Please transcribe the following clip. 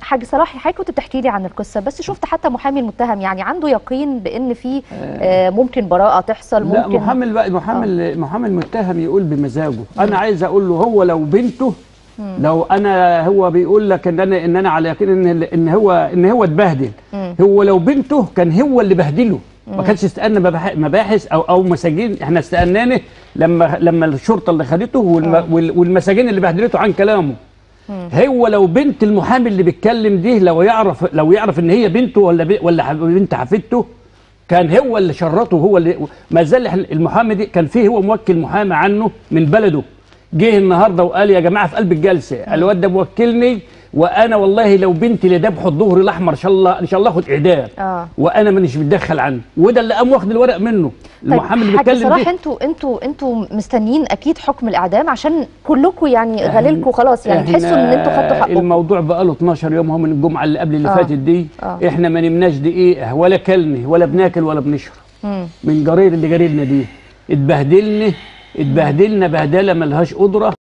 حاج صلاحي، حضرتك كنت بتحكي لي عن القصه، بس شفت حتى محامي المتهم يعني عنده يقين بان في ممكن براءه تحصل. ممكن لا، محامي المتهم يقول بمزاجه. انا عايز اقول له هو لو بنته، لو انا هو بيقول لك ان انا على يقين ان هو اتبهدل، هو لو بنته كان هو اللي بهدله، ما كانش استأن مباحث او مساجين. احنا استأنانه لما الشرطه اللي خدته والمساجين اللي بهدلته عن كلامه. هو لو بنت المحامي اللي بيتكلم دي، لو يعرف ان هي بنته ولا بنت حفيدته، كان هو اللي شرطه. هو اللي ما زال المحامي دي كان فيه هو موكل محامي عنه من بلده، جه النهارده وقال يا جماعه في قلب الجلسه، الواد ده موكلني، وانا والله لو بنتي اللي ذبحوا الظهر الاحمر ان شاء الله اخد اعدام، وانا مانيش متدخل عنه. وده اللي قام واخد الورق منه المحامي اللي بيتكلم. طيب بصراحه انتوا مستنيين اكيد حكم الاعدام عشان كلكم يعني غليلكم خلاص، يعني تحسوا ان انتوا خدتوا حقكم. الموضوع بقى له 12 يوم، هو من الجمعه اللي قبل اللي فاتت دي. احنا ما نمناش دقيقه ولا كلمه، ولا بناكل ولا بنشرب من جرير اللي جريلنا دي. اتبهدلنا بهدله ملهاش قدره.